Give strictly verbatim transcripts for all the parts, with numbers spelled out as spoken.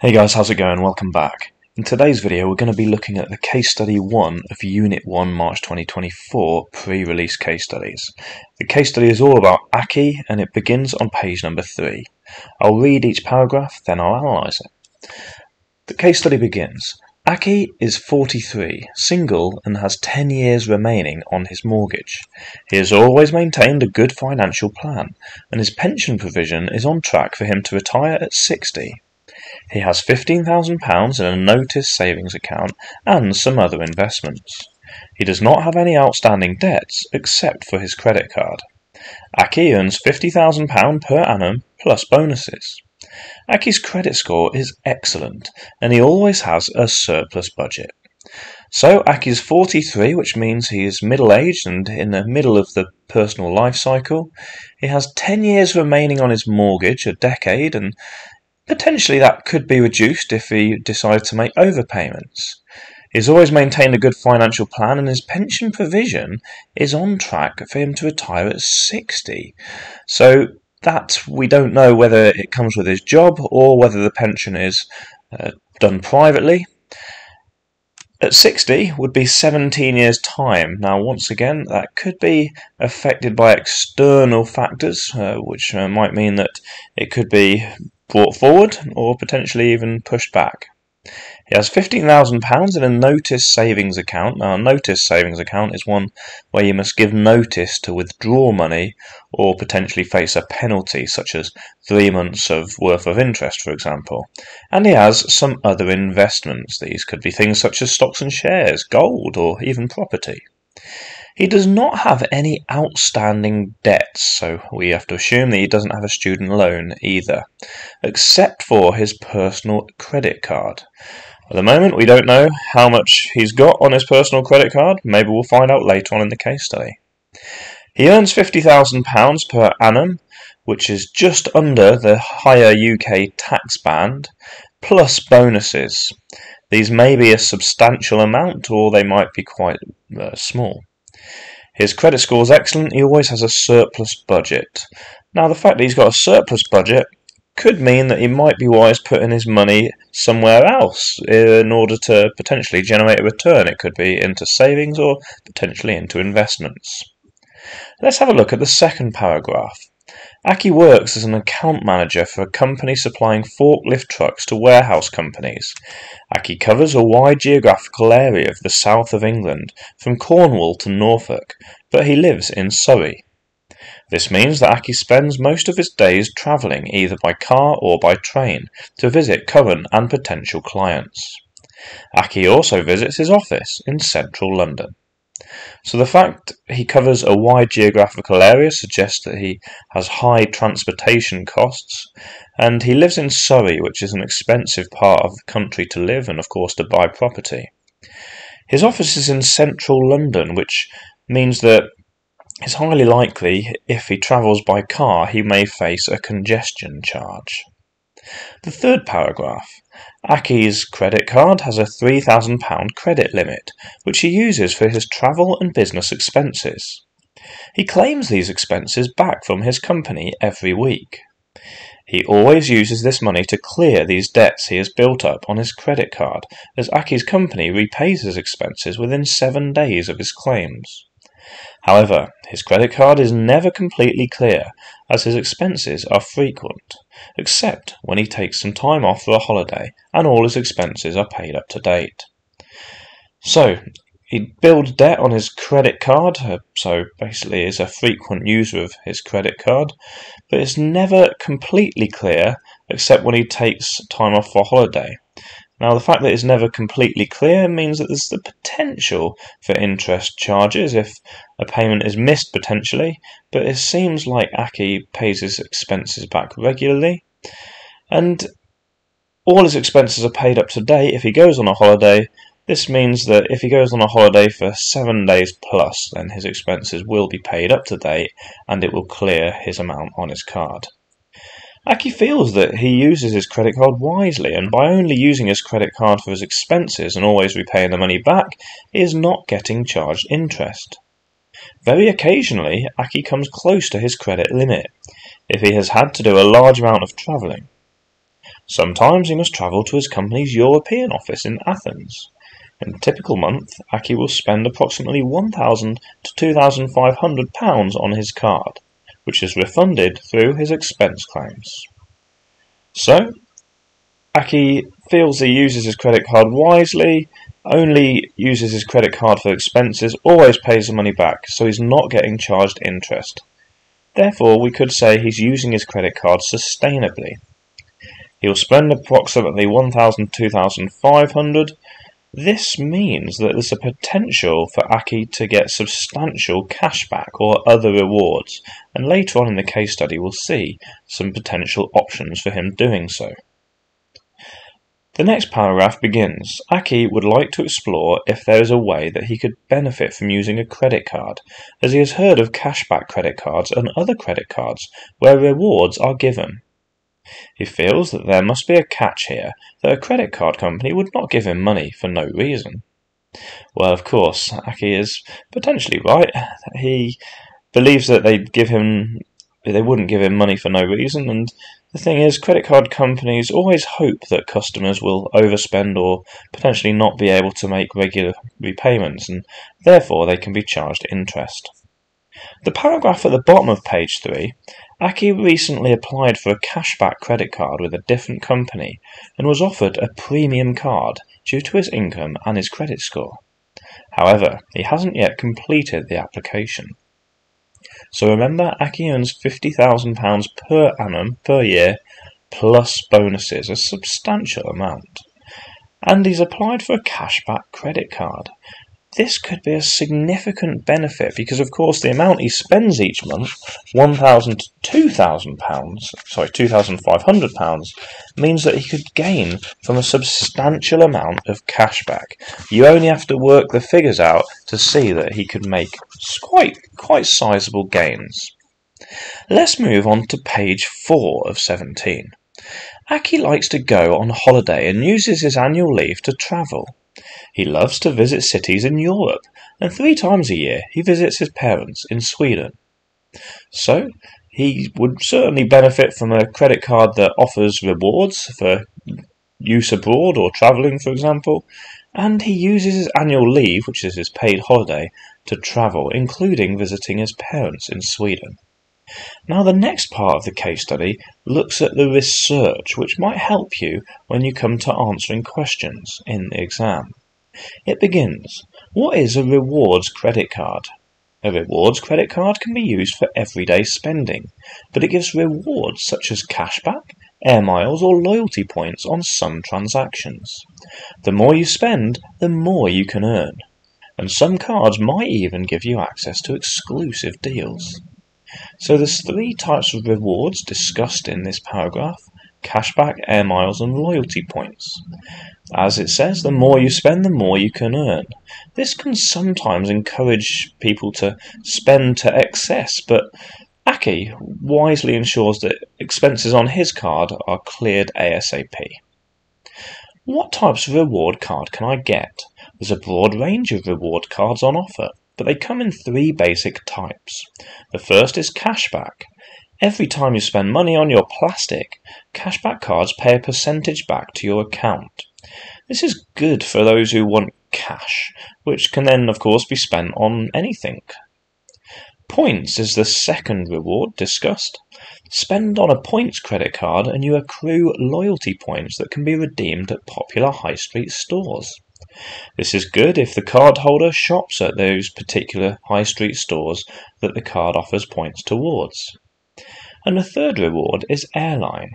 Hey guys, how's it going? Welcome back. In today's video we're going to be looking at the case study one of Unit one March twenty twenty-four pre-release case studies. The case study is all about A K E and it begins on page number three. I'll read each paragraph, then I'll analyse it. The case study begins. A K E is forty-three, single and has ten years remaining on his mortgage. He has always maintained a good financial plan and his pension provision is on track for him to retire at sixty. He has fifteen thousand pounds in a notice savings account and some other investments. He does not have any outstanding debts except for his credit card. A K E earns fifty thousand pounds per annum plus bonuses. A K E's credit score is excellent and he always has a surplus budget. So A K E's forty-three, which means he is middle-aged and in the middle of the personal life cycle. He has ten years remaining on his mortgage, a decade, and potentially that could be reduced if he decides to make overpayments. He's always maintained a good financial plan and his pension provision is on track for him to retire at sixty. So that we don't know whether it comes with his job or whether the pension is uh, done privately. At sixty would be seventeen years time. Now once again that could be affected by external factors uh, which uh, might mean that it could be brought forward or potentially even pushed back. He has fifteen thousand pounds in a notice savings account. Now a notice savings account is one where you must give notice to withdraw money or potentially face a penalty such as three months of worth of interest, for example. And he has some other investments. These could be things such as stocks and shares, gold or even property. He does not have any outstanding debts, so we have to assume that he doesn't have a student loan either, except for his personal credit card. At the moment, we don't know how much he's got on his personal credit card. Maybe we'll find out later on in the case study. He earns fifty thousand pounds per annum, which is just under the higher U K tax band, plus bonuses. These may be a substantial amount, or they might be quite uh, small. His credit score is excellent, he always has a surplus budget. Now the fact that he's got a surplus budget could mean that he might be wise putting his money somewhere else in order to potentially generate a return. It could be into savings or potentially into investments. Let's have a look at the second paragraph. A K E works as an account manager for a company supplying forklift trucks to warehouse companies. A K E covers a wide geographical area of the south of England, from Cornwall to Norfolk, but he lives in Surrey. This means that A K E spends most of his days travelling either by car or by train to visit current and potential clients. A K E also visits his office in central London. So the fact he covers a wide geographical area suggests that he has high transportation costs, and he lives in Surrey, which is an expensive part of the country to live and of course to buy property. His office is in central London, which means that it's highly likely if he travels by car he may face a congestion charge. The third paragraph. A K E's credit card has a three thousand pound credit limit, which he uses for his travel and business expenses. He claims these expenses back from his company every week. He always uses this money to clear these debts he has built up on his credit card, as A K E's company repays his expenses within seven days of his claims. However, his credit card is never completely clear, as his expenses are frequent, except when he takes some time off for a holiday and all his expenses are paid up to date. So, he builds debt on his credit card, so basically is a frequent user of his credit card, but it's never completely clear except when he takes time off for a holiday. Now the fact that it's never completely clear means that there's the potential for interest charges if a payment is missed potentially, but it seems like A K E pays his expenses back regularly, and all his expenses are paid up to date if he goes on a holiday. This means that if he goes on a holiday for seven days plus, then his expenses will be paid up to date and it will clear his amount on his card. A K E feels that he uses his credit card wisely, and by only using his credit card for his expenses and always repaying the money back, he is not getting charged interest. Very occasionally, A K E comes close to his credit limit, if he has had to do a large amount of travelling. Sometimes he must travel to his company's European office in Athens. In a typical month, Aki will spend approximately one thousand to two thousand five hundred pounds on his card, which is refunded through his expense claims. So, Aki feels he uses his credit card wisely, only uses his credit card for expenses, always pays the money back, so he's not getting charged interest. Therefore, we could say he's using his credit card sustainably. He'll spend approximately one thousand to two thousand five hundred. This means that there's a potential for Aki to get substantial cashback or other rewards, and later on in the case study we'll see some potential options for him doing so. The next paragraph begins, Aki would like to explore if there is a way that he could benefit from using a credit card, as he has heard of cashback credit cards and other credit cards where rewards are given. He feels that there must be a catch here, that a credit card company would not give him money for no reason. Well, of course, Aki is potentially right. He believes that they'd give him, they wouldn't give him money for no reason, and the thing is, credit card companies always hope that customers will overspend or potentially not be able to make regular repayments, and therefore they can be charged interest. The paragraph at the bottom of page three, Aki recently applied for a cashback credit card with a different company and was offered a premium card due to his income and his credit score. However, he hasn't yet completed the application. So remember, Aki earns fifty thousand pounds per annum per year plus bonuses, a substantial amount. And he's applied for a cashback credit card. This could be a significant benefit because, of course, the amount he spends each month, one thousand to two thousand pounds, sorry, two thousand five hundred pounds, means that he could gain from a substantial amount of cashback. You only have to work the figures out to see that he could make quite, quite sizable gains. Let's move on to page four of seventeen. Aki likes to go on holiday and uses his annual leave to travel. He loves to visit cities in Europe, and three times a year he visits his parents in Sweden. So, he would certainly benefit from a credit card that offers rewards for use abroad or travelling, for example, and he uses his annual leave, which is his paid holiday, to travel, including visiting his parents in Sweden. Now, the next part of the case study looks at the research, which might help you when you come to answering questions in the exam. It begins, what is a rewards credit card? A rewards credit card can be used for everyday spending, but it gives rewards such as cashback, air miles or loyalty points on some transactions. The more you spend, the more you can earn. And some cards might even give you access to exclusive deals. So there's three types of rewards discussed in this paragraph, cashback, air miles and loyalty points. As it says, the more you spend, the more you can earn. This can sometimes encourage people to spend to excess, but Aki wisely ensures that expenses on his card are cleared ASAP. What types of reward card can I get? There's a broad range of reward cards on offer, but they come in three basic types. The first is cashback. Every time you spend money on your plastic, cashback cards pay a percentage back to your account. This is good for those who want cash, which can then, of course, be spent on anything. Points is the second reward discussed. Spend on a points credit card and you accrue loyalty points that can be redeemed at popular high street stores. This is good if the cardholder shops at those particular high street stores that the card offers points towards. And the third reward is airline.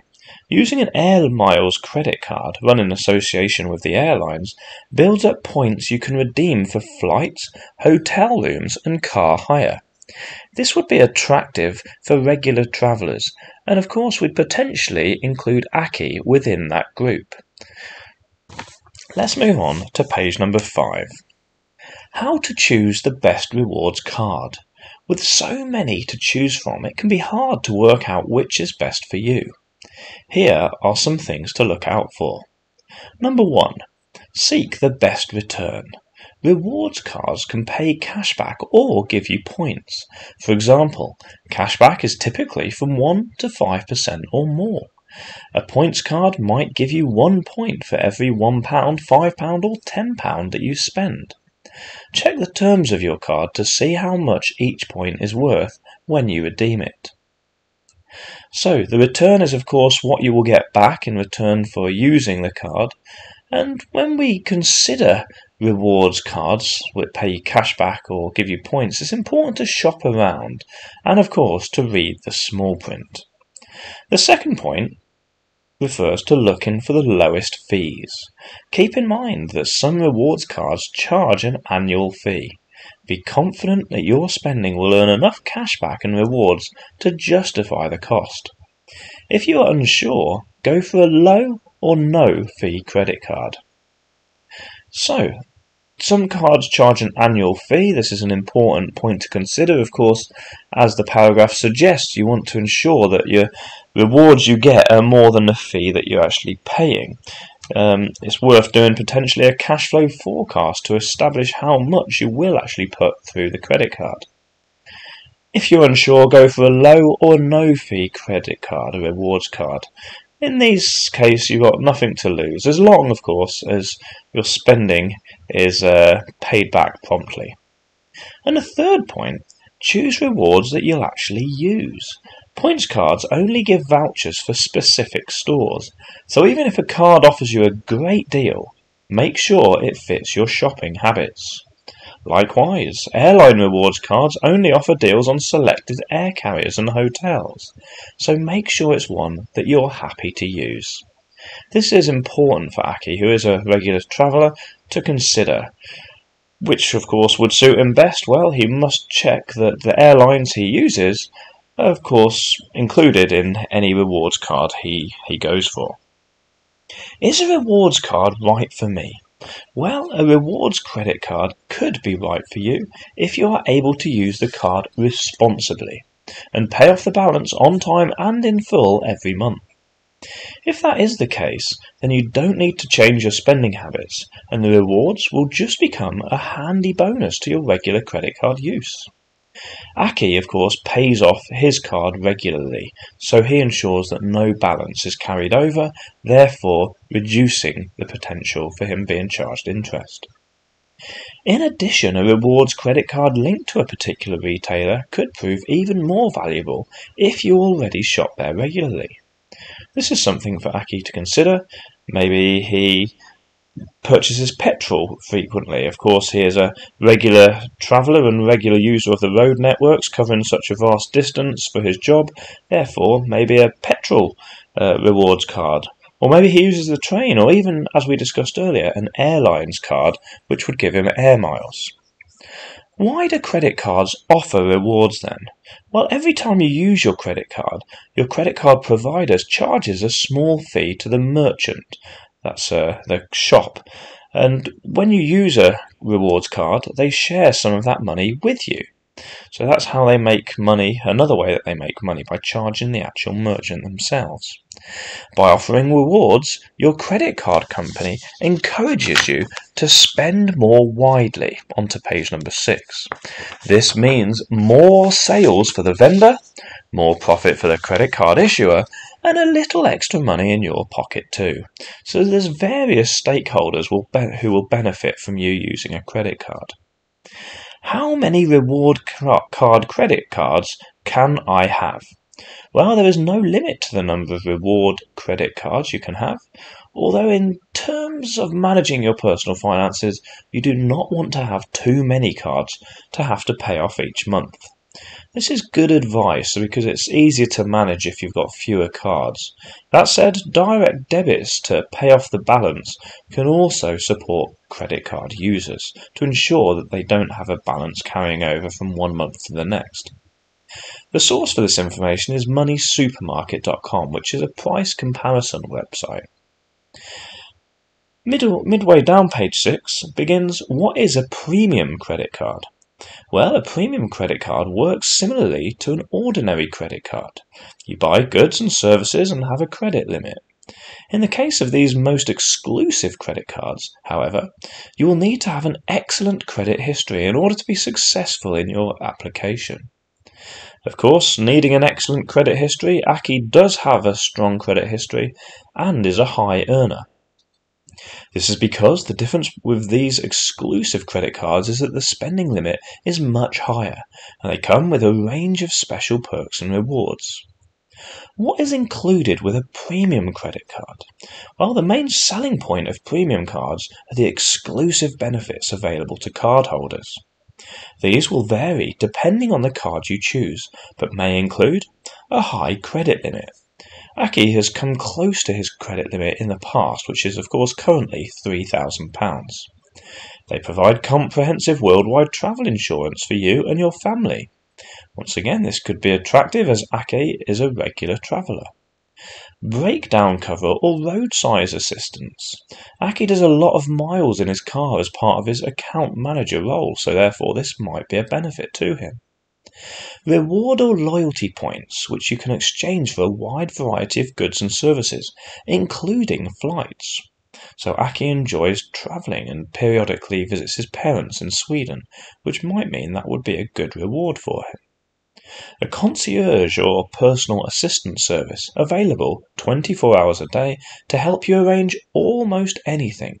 Using an air miles credit card run in association with the airlines builds up points you can redeem for flights, hotel rooms and car hire. This would be attractive for regular travellers, and of course we'd potentially include Aki within that group. Let's move on to page number five. How to choose the best rewards card. With so many to choose from, it can be hard to work out which is best for you. Here are some things to look out for. Number one, seek the best return. Rewards cards can pay cashback or give you points. For example, cashback is typically from one to five percent or more. A points card might give you one point for every one pound, five pounds or ten pounds that you spend. Check the terms of your card to see how much each point is worth when you redeem it. So the return is of course what you will get back in return for using the card, and when we consider rewards cards which pay you cash back or give you points, it's important to shop around and of course to read the small print. The second point refers to looking for the lowest fees. Keep in mind that some rewards cards charge an annual fee. Be confident that your spending will earn enough cash back and rewards to justify the cost. If you are unsure, go for a low or no fee credit card. So, some cards charge an annual fee. This is an important point to consider, of course, as the paragraph suggests. You want to ensure that your rewards you get are more than the fee that you're actually paying. Um, it's worth doing potentially a cash flow forecast to establish how much you will actually put through the credit card. If you're unsure, go for a low or no fee credit card, a rewards card. In these cases, you've got nothing to lose, as long, of course, as your spending is uh, paid back promptly. And the third point, choose rewards that you'll actually use. Points cards only give vouchers for specific stores, so even if a card offers you a great deal, make sure it fits your shopping habits. Likewise, airline rewards cards only offer deals on selected air carriers and hotels, so make sure it's one that you're happy to use. This is important for Aki, who is a regular traveller, to consider. Which, of course, would suit him best? Well, he must check that the airlines he uses are, of course, included in any rewards card he, he goes for. Is a rewards card right for me? Well, a rewards credit card could be right for you if you are able to use the card responsibly and pay off the balance on time and in full every month. If that is the case, then you don't need to change your spending habits, and the rewards will just become a handy bonus to your regular credit card use. Aki, of course, pays off his card regularly, so he ensures that no balance is carried over, therefore reducing the potential for him being charged interest. In addition, a rewards credit card linked to a particular retailer could prove even more valuable if you already shop there regularly. This is something for Aki to consider. Maybe he purchases petrol frequently. Of course, he is a regular traveller and regular user of the road networks, covering such a vast distance for his job. Therefore, maybe a petrol uh, rewards card, or maybe he uses the train, or even, as we discussed earlier, an airlines card, which would give him air miles. Why do credit cards offer rewards then? Well, every time you use your credit card, your credit card provider charges a small fee to the merchant. That's uh, the shop. And when you use a rewards card, they share some of that money with you. So that's how they make money, another way that they make money, by charging the actual merchant themselves. By offering rewards, your credit card company encourages you to spend more widely. On to page number six. This means more sales for the vendor, more profit for the credit card issuer, and a little extra money in your pocket too. So there's various stakeholders will be- who will benefit from you using a credit card. How many reward card credit cards can I have? Well, there is no limit to the number of reward credit cards you can have, although in terms of managing your personal finances, you do not want to have too many cards to have to pay off each month. This is good advice because it's easier to manage if you've got fewer cards. That said, direct debits to pay off the balance can also support credit card users to ensure that they don't have a balance carrying over from one month to the next. The source for this information is money supermarket dot com, which is a price comparison website. Middle, midway down page six begins, what is a premium credit card? Well, a premium credit card works similarly to an ordinary credit card. You buy goods and services and have a credit limit. In the case of these most exclusive credit cards, however, you will need to have an excellent credit history in order to be successful in your application. Of course, needing an excellent credit history, Aki does have a strong credit history and is a high earner. This is because the difference with these exclusive credit cards is that the spending limit is much higher, and they come with a range of special perks and rewards. What is included with a premium credit card? Well, the main selling point of premium cards are the exclusive benefits available to cardholders. These will vary depending on the card you choose, but may include a high credit limit. Aki has come close to his credit limit in the past, which is of course currently three thousand pounds. They provide comprehensive worldwide travel insurance for you and your family. Once again, this could be attractive as Aki is a regular traveller. Breakdown cover or roadside assistance. Aki does a lot of miles in his car as part of his account manager role, so therefore this might be a benefit to him. Reward or loyalty points, which you can exchange for a wide variety of goods and services, including flights. So Aki enjoys travelling and periodically visits his parents in Sweden, which might mean that would be a good reward for him. A concierge or personal assistant service available twenty-four hours a day to help you arrange almost anything.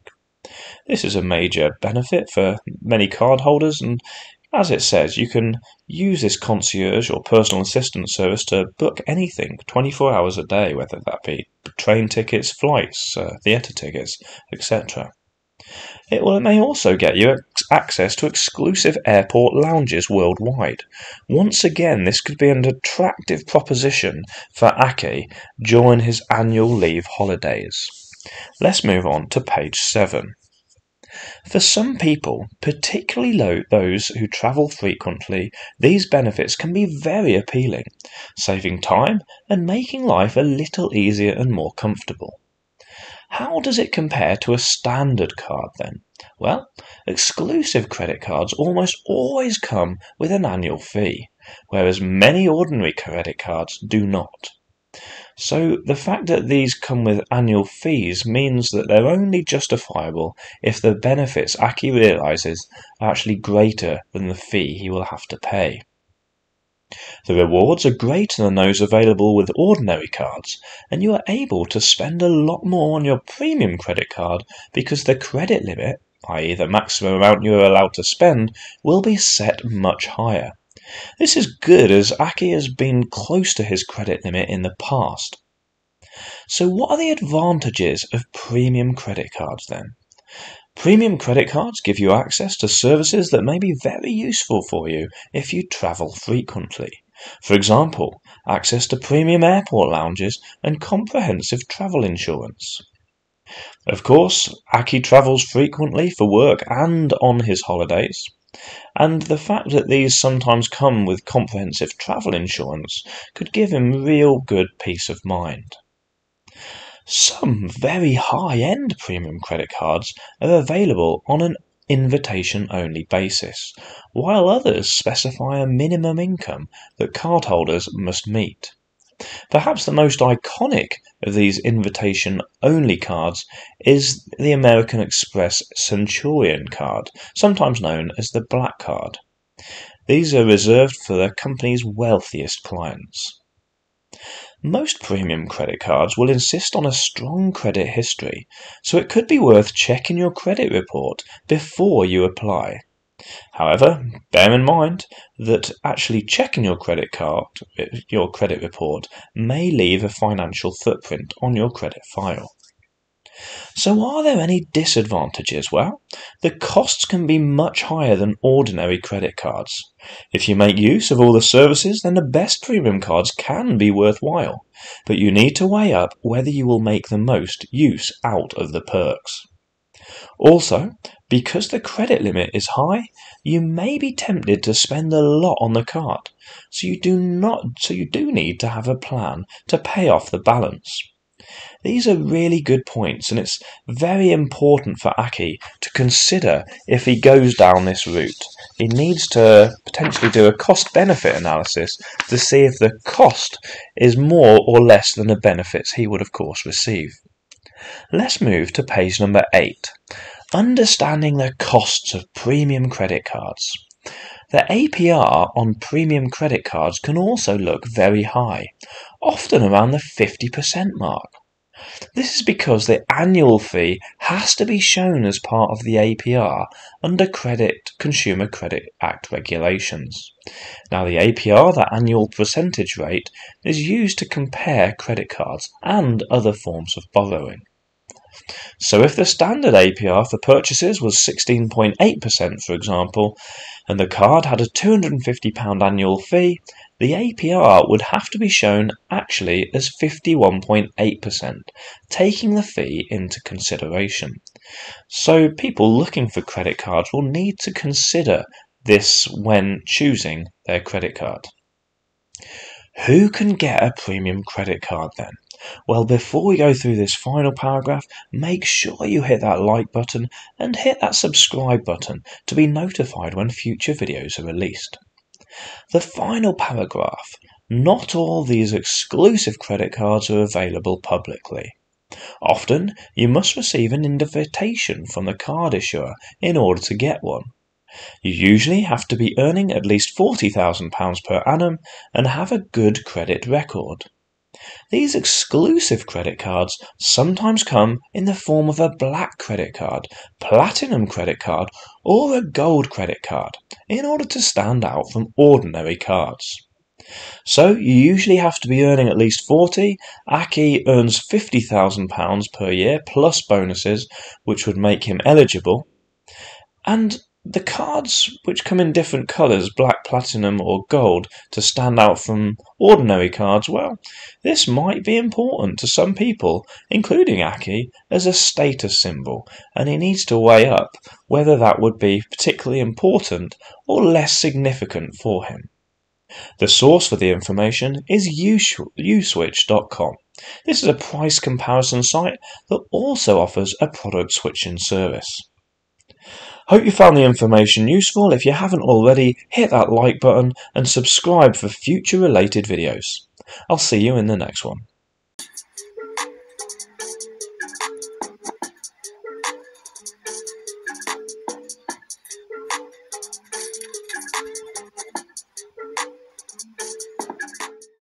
This is a major benefit for many cardholders, and as it says, you can use this concierge or personal assistant service to book anything twenty-four hours a day, whether that be train tickets, flights, uh, theatre tickets, et cetera. It will, it may also get you access to exclusive airport lounges worldwide. Once again, this could be an attractive proposition for Aki during his annual leave holidays. Let's move on to page seven. For some people, particularly those who travel frequently, these benefits can be very appealing, saving time and making life a little easier and more comfortable. How does it compare to a standard card then? Well, exclusive credit cards almost always come with an annual fee, whereas many ordinary credit cards do not. So the fact that these come with annual fees means that they're only justifiable if the benefits Aki realises are actually greater than the fee he will have to pay. The rewards are greater than those available with ordinary cards, and you are able to spend a lot more on your premium credit card because the credit limit, that is the maximum amount you are allowed to spend, will be set much higher. This is good as Aki has been close to his credit limit in the past. So what are the advantages of premium credit cards then? Premium credit cards give you access to services that may be very useful for you if you travel frequently. For example, access to premium airport lounges and comprehensive travel insurance. Of course, Aki travels frequently for work and on his holidays, and the fact that these sometimes come with comprehensive travel insurance could give him real good peace of mind. Some very high-end premium credit cards are available on an invitation-only basis, while others specify a minimum income that cardholders must meet. Perhaps the most iconic of these invitation-only cards is the American Express Centurion card, sometimes known as the Black Card. These are reserved for the company's wealthiest clients. Most premium credit cards will insist on a strong credit history, so it could be worth checking your credit report before you apply. However, bear in mind that actually checking your credit card, your credit report may leave a financial footprint on your credit file. So are there any disadvantages? Well, the costs can be much higher than ordinary credit cards. If you make use of all the services, then the best premium cards can be worthwhile, but you need to weigh up whether you will make the most use out of the perks. Also, because the credit limit is high, you may be tempted to spend a lot on the card, so you do not, so you do need to have a plan to pay off the balance. These are really good points, and it's very important for Aki to consider if he goes down this route. He needs to potentially do a cost-benefit analysis to see if the cost is more or less than the benefits he would of course receive. Let's move to page number eight. Understanding the costs of premium credit cards. The A P R on premium credit cards can also look very high, often around the fifty percent mark. This is because the annual fee has to be shown as part of the A P R under credit Consumer Credit Act regulations. Now the A P R, that annual percentage rate, is used to compare credit cards and other forms of borrowing. So if the standard A P R for purchases was sixteen point eight percent, for example, and the card had a two hundred and fifty pounds annual fee, the A P R would have to be shown actually as fifty-one point eight percent, taking the fee into consideration. So people looking for credit cards will need to consider this when choosing their credit card. Who can get a premium credit card then? Well, before we go through this final paragraph, make sure you hit that like button and hit that subscribe button to be notified when future videos are released. The final paragraph. Not all these exclusive credit cards are available publicly. Often, you must receive an invitation from the card issuer in order to get one. You usually have to be earning at least forty thousand pounds per annum and have a good credit record. These exclusive credit cards sometimes come in the form of a black credit card, platinum credit card, or a gold credit card in order to stand out from ordinary cards. So you usually have to be earning at least forty thousand pounds. A K E earns fifty thousand pounds per year plus bonuses, which would make him eligible. And the cards, which come in different colours, black, platinum or gold, to stand out from ordinary cards, well, this might be important to some people, including Aki, as a status symbol, and he needs to weigh up whether that would be particularly important or less significant for him. The source for the information is u switch dot com. This is a price comparison site that also offers a product switching service. Hope you found the information useful. If you haven't already, hit that like button and subscribe for future related videos. I'll see you in the next one.